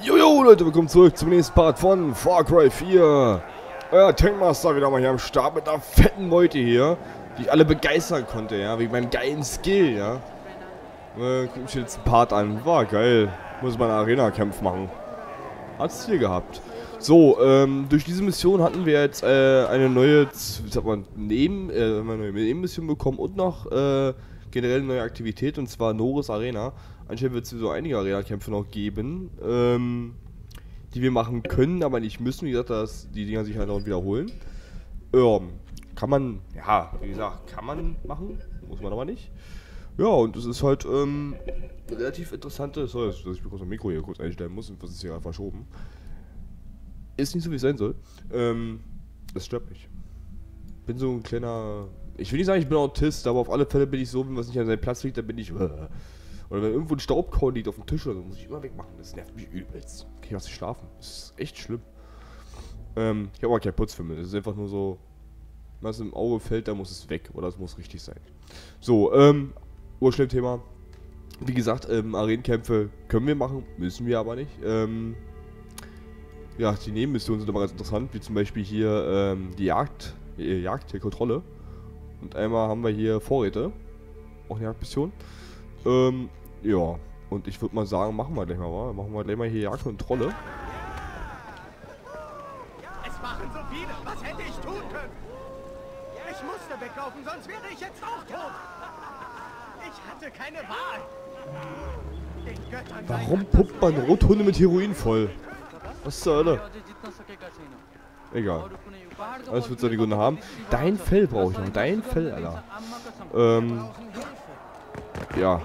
Jojo Leute, willkommen zurück zum nächsten Part von Far Cry 4. Euer Tankmaster wieder mal hier am Start mit einer fetten Meute hier, die ich alle begeistern konnte, ja, wegen meinem geilen Skill, ja. Guck mich jetzt einen Part an, war geil, muss man einen Arena-Kampf machen. Hat's hier gehabt. So, durch diese Mission hatten wir jetzt eine neue, wie sagt man, Nebenmission bekommen und noch generell eine neue Aktivität, und zwar Noris Arena. Anscheinend wird es so einige Arena-Kämpfe noch geben, die wir machen können, aber nicht müssen. Wie gesagt, dass die Dinger sich halt auch wiederholen. Kann man, ja, wie gesagt, kann man machen, muss man aber nicht. Ja, und es ist halt relativ interessante. Sorry, dass ich mir kurz das Mikro hier kurz einstellen muss, und was ist hier gerade verschoben. Ist nicht so, wie es sein soll. Das stört mich. Bin so ein kleiner... Ich will nicht sagen, ich bin Autist, aber auf alle Fälle bin ich so, wenn was nicht an seinem Platz liegt, dann bin ich... Oder wenn irgendwo ein Staubkorn liegt auf dem Tisch oder so, muss ich immer wegmachen. Das nervt mich übelst. Okay, was ich schlafen. Das ist echt schlimm. Ich habe aber keinen Putzfimmel. Das ist einfach nur so... Was im Auge fällt, da muss es weg. Oder es muss richtig sein. So, Urschlimm-Thema. Wie gesagt, Arenenkämpfe können wir machen, müssen wir aber nicht. Ja, die Nebenmissionen sind aber ganz interessant, wie zum Beispiel hier die Jagd, hier Kontrolle. Und einmal haben wir hier Vorräte, auch eine Jagdmission. Ja, und ich würde mal sagen, machen wir gleich mal, wa? Machen wir gleich mal hier Jagd und Kontrolle. Es machen so viele, was hätte ich tun können? Ich musste weglaufen, sonst wäre ich jetzt auch tot. Ich hatte keine Wahl. Warum pumpt man Rothunde mit Heroin voll? Was zur Hölle? Egal. Alles wird seine Gründe haben. Dein Fell brauche ich noch. Dein Fell, Alter. Ja.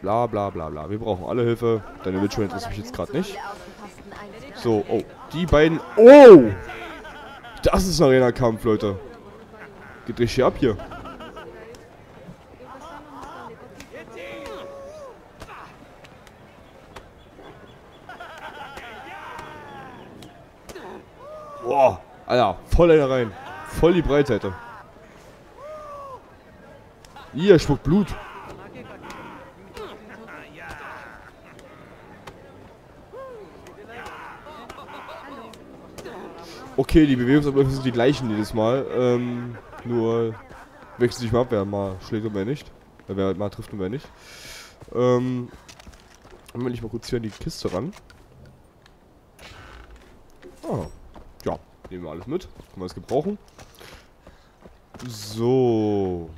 Bla bla bla bla. Wir brauchen alle Hilfe. Deine Wildschweine interessiert mich jetzt gerade nicht. So, oh. Die beiden. Oh! Das ist ein Arena-Kampf, Leute. Geht richtig ab hier. Boah, Alter, voll einer rein. Voll die Breitseite. Hier, spuckt Blut. Okay, die Bewegungsabläufe sind die gleichen jedes Mal. Nur wechselt sich mal ab, wer mal schlägt und wer nicht. Wer halt mal trifft und wer nicht. Dann will ich mal kurz hier an die Kiste ran. Ah. Ja, nehmen wir alles mit. Können wir es gebrauchen. So.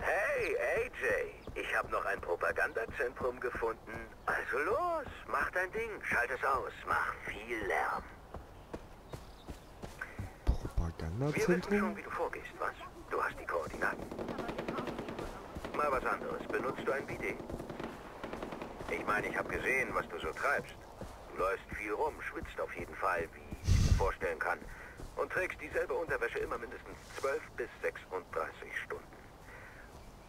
Hey, AJ. Ich habe noch ein Propagandazentrum gefunden. Also los, mach dein Ding. Schalt es aus. Mach viel Lärm. Propagandazentrum? Wir wissen schon, wie du vorgehst, was? Du hast die Koordinaten. Mal was anderes. Benutzt du ein BD? Ich meine, ich habe gesehen, was du so treibst. Du läufst viel rum, schwitzt auf jeden Fall, wie ich mir vorstellen kann, und trägst dieselbe Unterwäsche immer mindestens 12 bis 36 Stunden.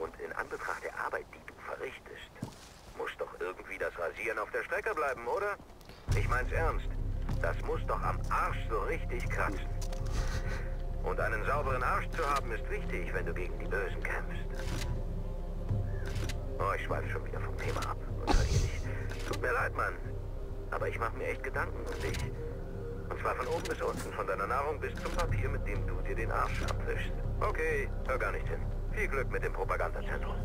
Und in Anbetracht der Arbeit, die du verrichtest, muss doch irgendwie das Rasieren auf der Strecke bleiben, oder? Ich mein's ernst, das muss doch am Arsch so richtig kratzen. Und einen sauberen Arsch zu haben ist wichtig, wenn du gegen die Bösen kämpfst. Oh, ich schweife schon wieder vom Thema ab und verliere dich. Tut mir leid, Mann. Aber ich mache mir echt Gedanken um dich. Und zwar von oben bis unten, von deiner Nahrung bis zum Papier, mit dem du dir den Arsch abwischst. Okay, hör gar nicht hin. Viel Glück mit dem Propagandazentrum.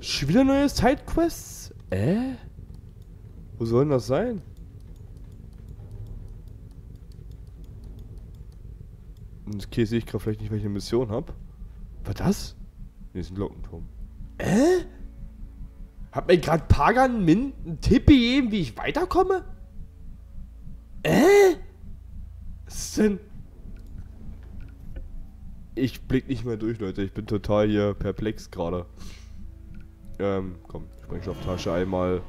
Schon wieder neue Sidequests? Wo soll denn das sein? Okay, sehe ich gerade vielleicht nicht, welche Mission habe. War das? Nee, ist ein Glockenturm. Hat mir gerade Pagan Min einen Tipp gegeben, wie ich weiterkomme? Was ist denn? Ich blick nicht mehr durch, Leute. Ich bin total hier perplex gerade. Komm, Sprengstofftasche einmal.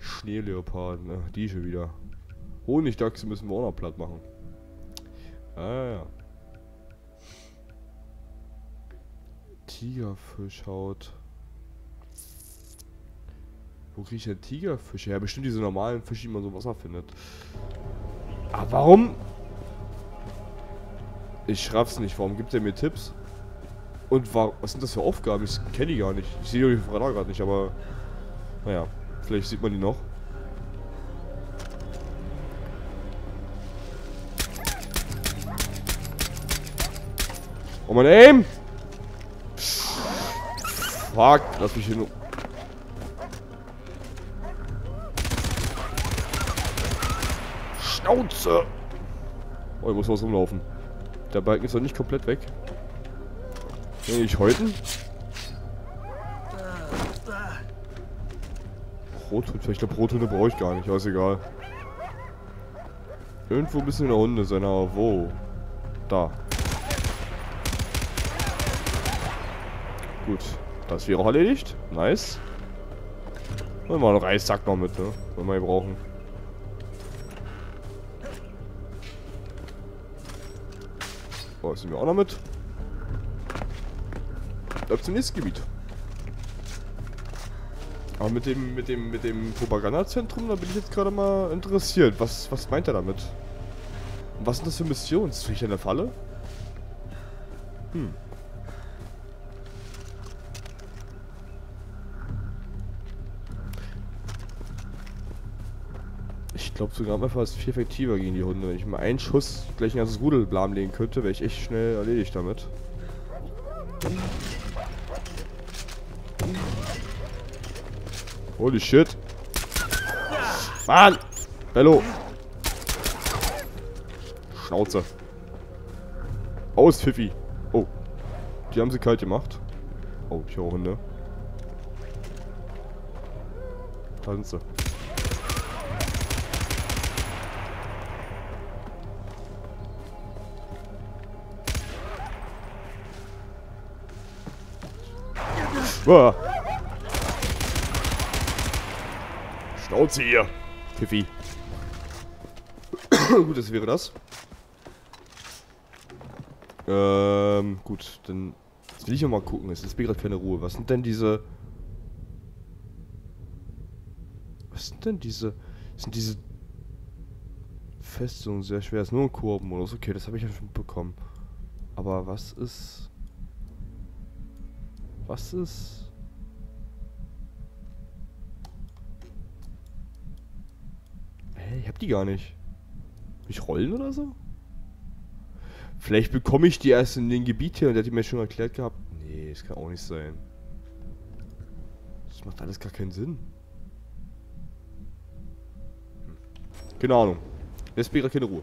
Schneeleoparden, ne? Die schon wieder. Honigdachse müssen wir auch noch platt machen. Ja. Tigerfischhaut. Wo kriege ich denn Tigerfische? Ja, bestimmt diese normalen Fische, die man so im Wasser findet. Aber warum? Ich raff's nicht. Warum gibt er mir Tipps? Und was sind das für Aufgaben? Ich kenne die gar nicht. Ich sehe die Radar gerade nicht, aber... Naja, vielleicht sieht man die noch. Oh mein Aim! Fuck, lass mich hin. Schnauze! Oh, ich muss was rumlaufen. Der Balken ist doch nicht komplett weg. Kann ich häuten? Rothunde, ich glaube Rothunde brauche ich gar nicht, aber ist egal. Irgendwo ein bisschen in der Hunde sein, aber wo? Da. Gut, das wäre auch erledigt. Nice. Und mal einen Reissack noch mit, ne? Wenn wir ihn brauchen. Oh, das sind wir auch noch mit. Ab zum nächsten Gebiet. Aber mit dem Propagandazentrum, da bin ich jetzt gerade mal interessiert. Was meint er damit? Und was sind das für Missionen? Ist ich in der Falle? Hm. Ich glaube sogar einfach, es ist viel effektiver gegen die Hunde. Wenn ich mal einen Schuss gleich ein ganzes Rudel lahmlegen könnte, wäre ich echt schnell erledigt damit. Holy shit. Mann! Bello! Schnauze. Aus, Pfiffi. Oh. Die haben sie kalt gemacht. Oh, ich höre Hunde. Da sind sie. Uah. Schnauze hier, Pfiffi. Gut, das wäre das. Gut, dann will ich nochmal gucken. Es ist mir gerade keine Ruhe. Was sind denn diese... Sind diese... Festungen sehr schwer. Das ist nur ein Koop-Modus. Okay, das habe ich ja schon bekommen. Aber was ist... Hä, ich hab die gar nicht. Will ich rollen oder so? Vielleicht bekomme ich die erst in den Gebiet hier und der hat die mir schon erklärt gehabt. Nee, das kann auch nicht sein. Das macht alles gar keinen Sinn. Keine Ahnung. Jetzt bin ich gerade keine Ruhe.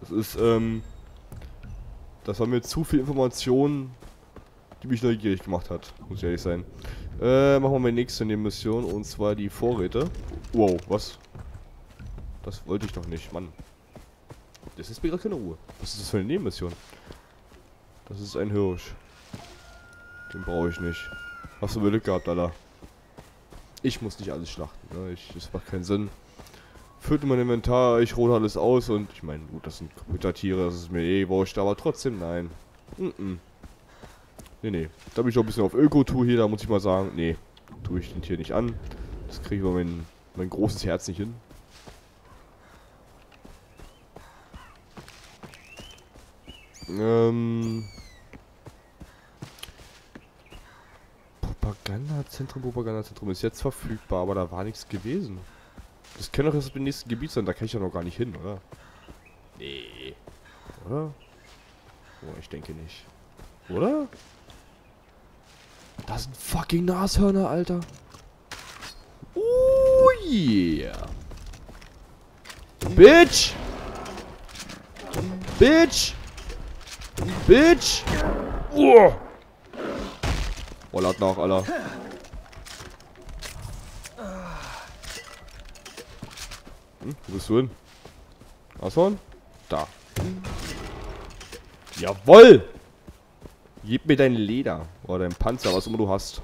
Das ist, das war mir zu viel Information, die mich neugierig gemacht hat, muss ich ehrlich sein. Machen wir mal die nächste in der Mission, und zwar die Vorräte. Wow, was? Das wollte ich doch nicht, Mann. Das ist mir gerade keine Ruhe. Was ist das für eine Nebenmission? Das ist ein Hirsch. Den brauche ich nicht. Hast du Glück gehabt, Alter. Ich muss nicht alles schlachten, ne? Das macht keinen Sinn. Füllte mein Inventar, ich rote alles aus und... Ich meine, gut, das sind Computertiere, das ist mir eh wurscht, aber trotzdem, nein. Nee, nee. Da bin ich auch ein bisschen auf Öko-Tour hier, da muss ich mal sagen, nee, tue ich den Tier nicht an. Das kriege ich über mein großes Herz nicht hin. Propagandazentrum ist jetzt verfügbar, aber da war nichts gewesen. Das kann doch erst im nächsten Gebiet sein, da kann ich ja noch gar nicht hin, oder? Nee. Oder? Oh, ich denke nicht. Oder? Das sind fucking Nashörner, Alter. Oh yeah. Bitch. Bitch. Bitch. Oh. Oh, lad nach, Alter. Wo bist du hin? Nashorn? Da. Jawoll. Gib mir dein Leder oder dein Panzer, was immer du hast.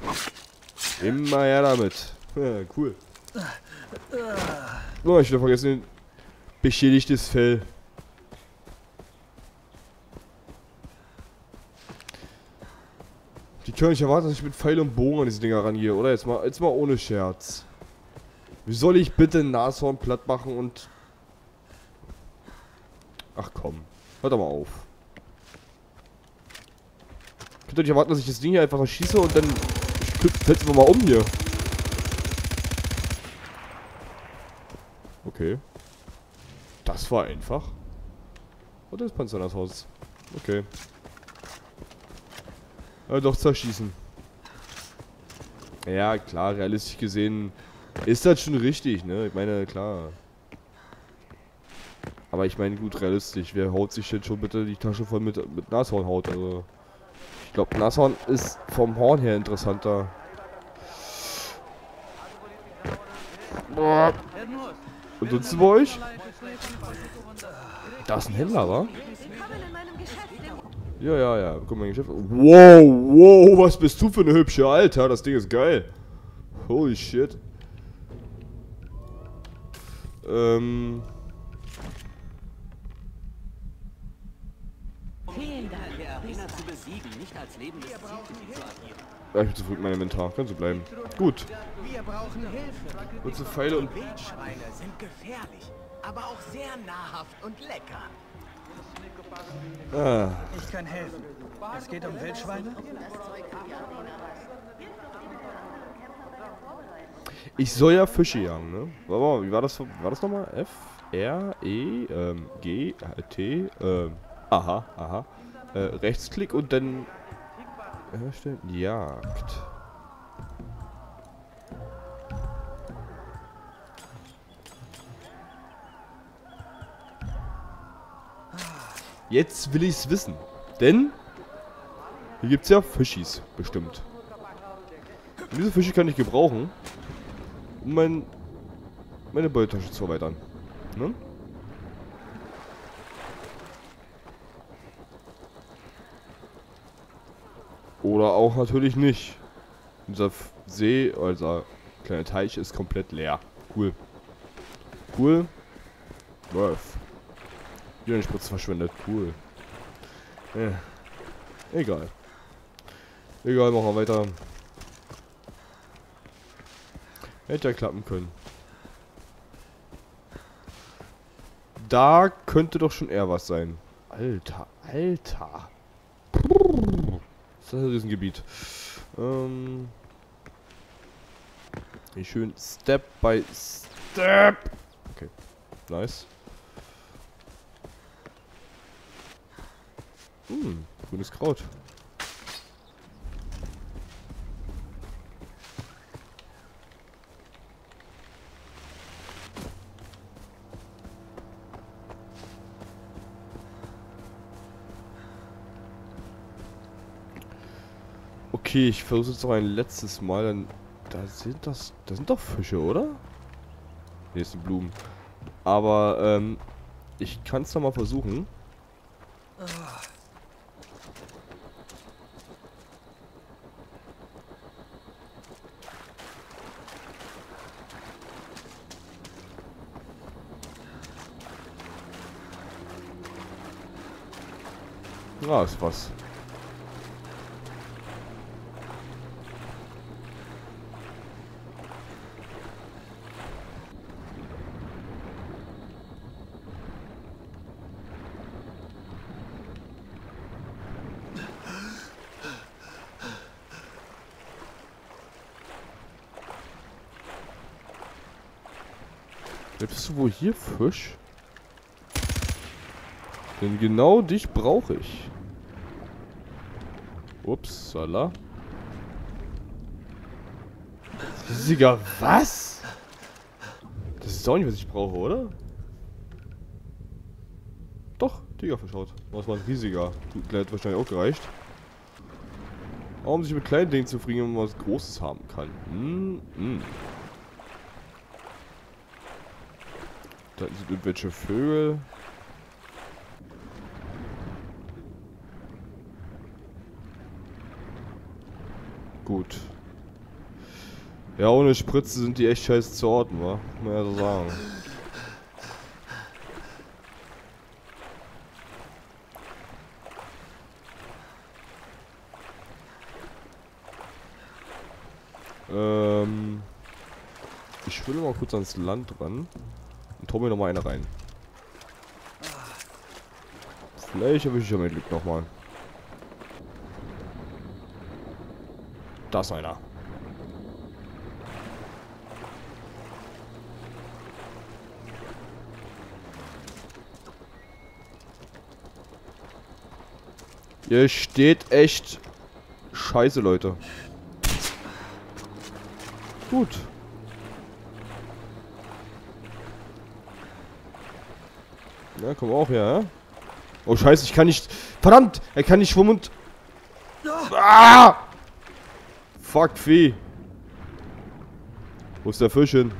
Immer her damit. Ja, cool. Oh, ich will vergessen, beschädigtes Fell. Die können nicht erwarten, dass ich mit Pfeil und Bogen an diese Dinger rangehe, oder? Jetzt mal ohne Scherz. Wie soll ich bitte ein Nashorn platt machen und... Ach komm, hört doch mal auf. könnt ihr nicht erwarten, dass ich das Ding hier einfach verschieße und dann fällt's nochmal um hier. Okay. Das war einfach. Und das Panzer in das Haus. Okay. Doch zerschießen. Ja, klar, realistisch gesehen ist das schon richtig, ne? Ich meine, klar. Aber ich meine, gut, realistisch. Wer haut sich jetzt schon bitte die Tasche voll mit Nashornhaut? Also, ich glaube, Nashorn ist vom Horn her interessanter. Boah. Und sonst bei euch? Da ist ein Händler, wa? Ja, ja, ja. Guck mal, mein Geschäft. Wow, wow, was bist du für eine hübsche, Alter. Das Ding ist geil. Holy shit. Ja, ich bin zufrieden mit meinem Inventar. Kannst du bleiben. Gut. Wir brauchen Hilfe. Unsere Pfeile und Wildschweine sind gefährlich, aber auch sehr nahrhaft und lecker. Ah. Ich kann helfen. Es geht um Wildschweine. Ich soll ja Fische jagen, ne? Warte mal, wie war das? War das nochmal? F, R, E, G, T, aha, aha. Rechtsklick und dann herstellen. Jagd. Jetzt will ich's wissen, denn hier gibt's ja Fischis, bestimmt. Und diese Fische kann ich gebrauchen, um meine Beutetasche zu erweitern. Ne? Oder auch natürlich nicht. Unser See, also kleiner Teich, ist komplett leer. Cool. Cool. Worth. Die den Spritz verschwendet. Cool. Egal. Egal, machen wir weiter. Hätte ja klappen können. Da könnte doch schon eher was sein. Alter, Alter. Das ist ein Riesengebiet. Wie schön. Step by Step. Okay. Nice. Grünes Kraut. Okay, ich versuche jetzt noch ein letztes Mal. Dann, da sind doch Fische, oder? Nee, das sind Blumen. Aber ich kann es noch mal versuchen. Ah, ist was. Bist du wohl hier, Fisch? Denn genau dich brauche ich. Upsala. Riesiger, was? Das ist auch nicht, was ich brauche, oder? Doch, Tiger verschaut. Das war ein riesiger. Hat wahrscheinlich auch gereicht. Aber um sich mit kleinen Dingen zu zufrieden, wenn man was Großes haben kann. Da sind irgendwelche Vögel. Gut. Ja, ohne Spritze sind die echt scheiße zu orten, wa? Kann man ja so sagen. Ich will mal kurz ans Land ran und hau mir nochmal eine rein. Vielleicht erwische ich ja mein Glück nochmal. Da ist einer. Hier steht echt Scheiße, Leute. Gut. Ja, komm auch her, ja? Oh, Scheiße, ich kann nicht... Verdammt! Er kann nicht schwimmen und... Ah! Fuck, Vieh. Wo ist der Fisch hin?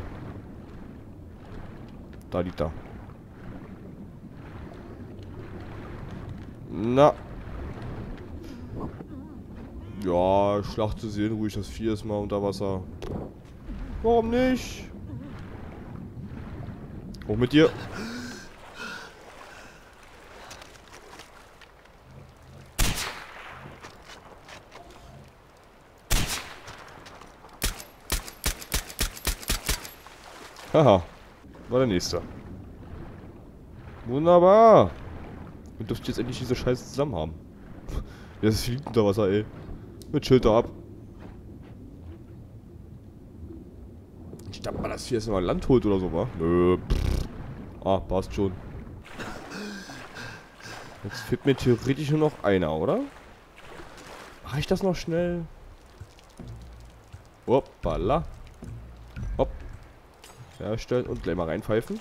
Da liegt er. Na. Ja, schlachte sie in ruhig das Vieh erstmal unter Wasser. Warum nicht? Hoch mit dir. Haha, war der nächste. Wunderbar. Wir dürfen jetzt endlich diese Scheiße zusammen haben. Jetzt fliegt unter Wasser, ey. Mit Schild da ab. Ich dachte mal, dass hier jetzt mal Land holt oder so, wa? Nö. Ah, passt schon. Jetzt fehlt mir theoretisch nur noch einer, oder? Mach ich das noch schnell? Hoppala. Hopp. Herstellen und gleich mal reinpfeifen.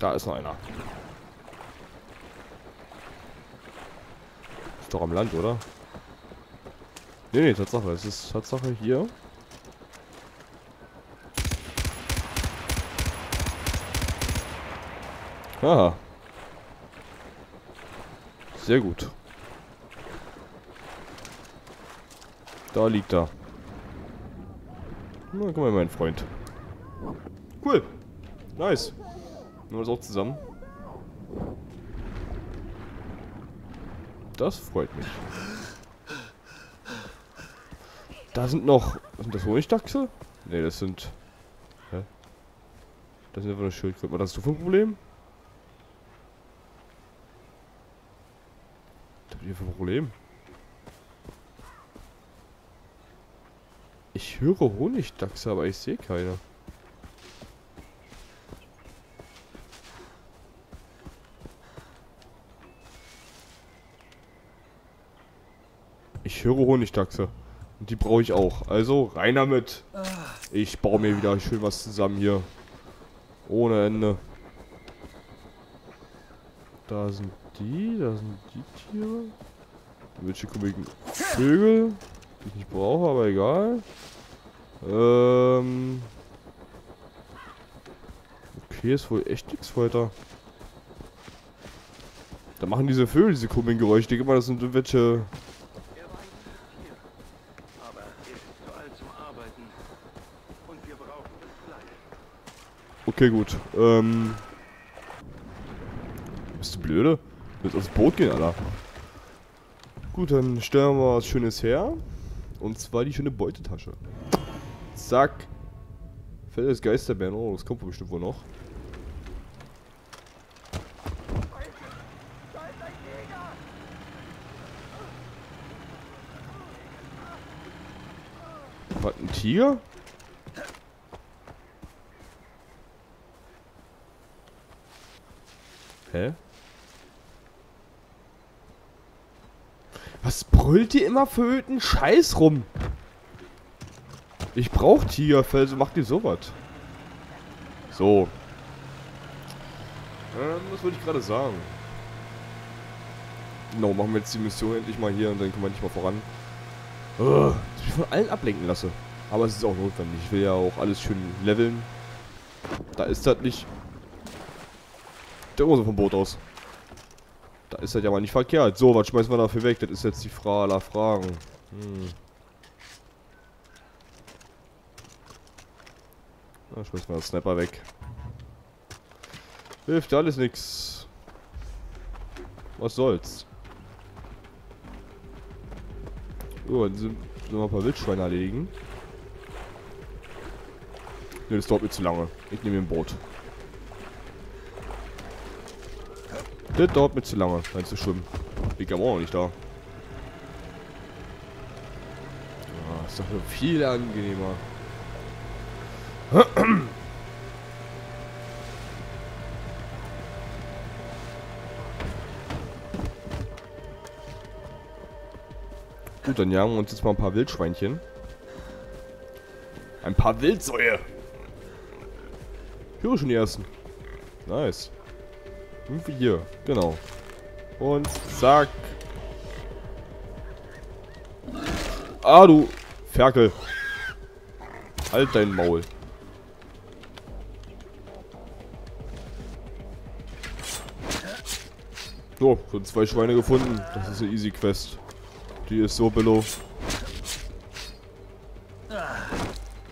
Da ist noch einer. Ist doch am Land, oder? Nee, nee, Tatsache. Es ist Tatsache hier. Aha. Sehr gut. Da liegt er. Na, guck mal, mein Freund. Cool. Nice. Nehmen wir das auch zusammen. Das freut mich. Da sind noch... Sind das Honigdachse? Ne, das sind... Hä? Das sind einfach nur Schildkröten. Was hast du für ein Problem? Was habt ihr für ein Problem? Ich höre Honigdachse, aber ich sehe keine. Ich höre Honigdachse. Und die brauche ich auch. Also rein damit. Ich baue mir wieder schön was zusammen hier. Ohne Ende. Da sind die. Da sind die Tiere. Welche komischen Vögel. Die ich nicht brauche, aber egal. Okay, ist wohl echt nichts weiter. Da machen diese Vögel diese komischen Geräusche. Ich denke mal, das sind welche... Okay, gut. Bist du blöde? Du willst aufs Boot gehen, Alter. Gut, dann stellen wir was Schönes her. Und zwar die schöne Beutetasche. Zack. Fällt das Geisterbären. Oh, das kommt bestimmt wohl noch. Was, ein Tiger? Was brüllt ihr immer für öden Scheiß rum? Ich brauch Tigerfell, so macht ihr sowas. So. Was wollte ich gerade sagen? Genau, machen wir jetzt die Mission endlich mal hier und dann kommen wir nicht mal voran. Dass ich mich von allen ablenken lasse. Aber es ist auch notwendig. Ich will ja auch alles schön leveln. Da ist das nicht... Der Hose vom Boot aus. Da ist das ja mal nicht verkehrt. So, was schmeißen wir dafür weg? Das ist jetzt die Frage aller Fragen. Da schmeißen wir den Snapper weg. Hilft ja alles nix. Was soll's? Oh, dann sind wir ein paar Wildschweine erledigen. Ne, das dauert mir zu lange. Ich nehme den Boot. Das dauert mir zu lange, kannst du schwimmen. Liegt aber auch noch nicht da. Oh, ist doch nur viel angenehmer. Gut, dann jagen wir uns jetzt mal ein paar Wildschweinchen. Ein paar Wildsäue. Hier schon die ersten. Nice. Irgendwie hier, genau. Und zack. Ah, du Ferkel. Halt dein Maul. So, schon 2 Schweine gefunden. Das ist eine easy Quest. Die ist so below.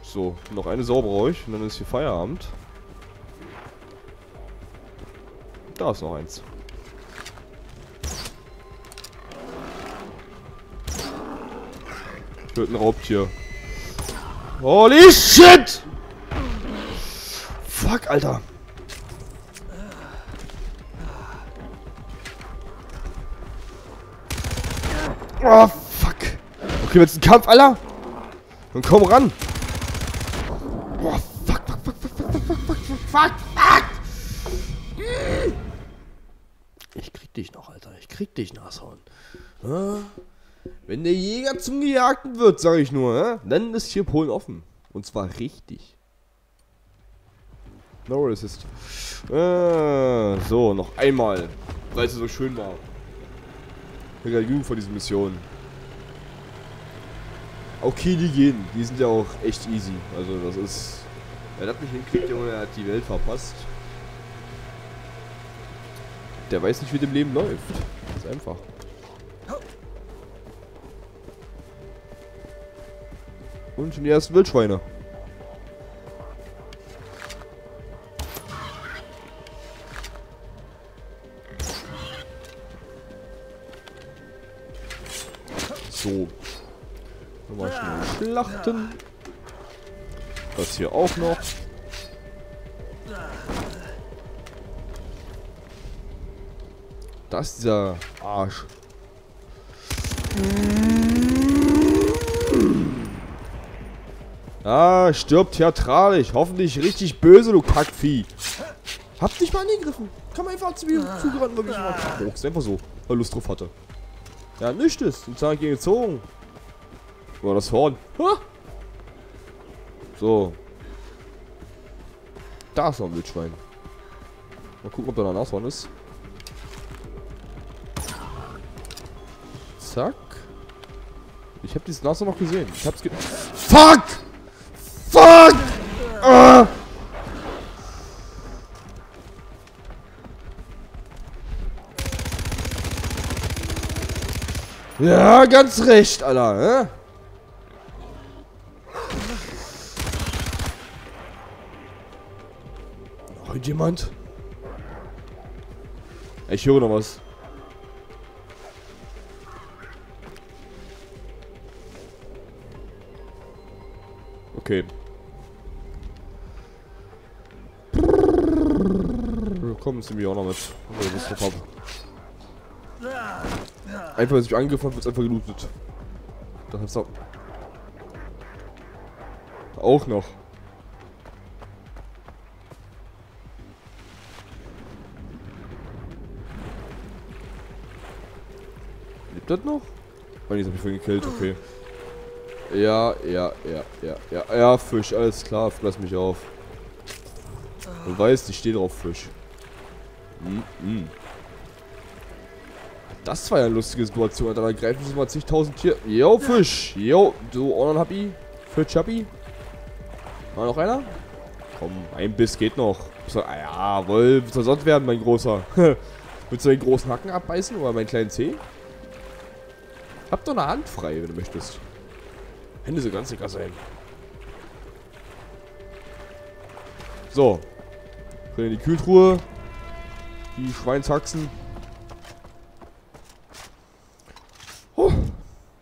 So, noch eine Sau brauche ich und dann ist hier Feierabend. Da ist noch eins. Ich höre ein Raubtier. Holy shit! Fuck, Alter. Oh, fuck. Okay, jetzt ein Kampf, Alter. Dann komm ran. Oh, fuck, fuck, fuck, fuck, fuck, fuck, fuck, fuck. Ich krieg dich noch, Alter. Ich krieg dich, Nashorn. Wenn der Jäger zum Gejagten wird, sag ich nur, dann ist hier Polen offen. Und zwar richtig. No resist. So, noch einmal. Weil es so schön war. Ich bin ja jung vor diesen Missionen. Okay, die gehen. Die sind ja auch echt easy. Also das ist... Wer das nicht hinkriegt, Junge, der hat die Welt verpasst. Der weiß nicht, wie dem Leben läuft. Das ist einfach. Und schon die ersten Wildschweine. So, nochmal schnell schlachten. Das hier auch noch. Das ist dieser Arsch. Ah, stirb theatralisch. Hoffentlich richtig böse, du Kackvieh. Hab dich mal angegriffen. Komm einfach zu mir zugerannt, wirklich mal. Oh, ist einfach so, weil Lust drauf hatte. Ja, nichts. Und Zahn gegen gezogen. War das Horn. Ha! So. Da ist noch ein Wildschwein. Mal gucken, ob da noch ein Nashorn ist. Zack. Ich hab dieses Nashorn noch gesehen. Ich hab's gesehen. Fuck! Fuck! Ah! Ja, ganz recht, Alter. Noch jemand? Ich höre noch was. Okay. Kommen Sie mir auch noch mit. Einfach, als ich angegriffen habe, wird es einfach gelootet. Da hat's auch noch. Lebt das noch? Oh, nee, das hab ich vorhin gekillt, okay. Ja, Fisch, alles klar, lass mich auf. Du weißt, ich stehe drauf, Fisch. Das war ja eine lustige Situation, Alter. Da greifen sie mal zigtausend Tiere. Yo, Fisch. Yo, du auch noch happy? Fisch happy? War noch einer? Komm, ein Biss geht noch. Ah, jawohl, willst du sonst werden, mein Großer? Willst du den großen Hacken abbeißen oder meinen kleinen Zeh? Hab doch eine Hand frei, wenn du möchtest. Hände so ganz lecker sein. So. In die Kühltruhe. Die Schweinshaxen.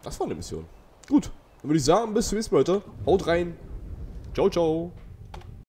Das war eine Mission. Gut, dann würde ich sagen, bis zum nächsten Mal, Leute. Haut rein. Ciao, ciao.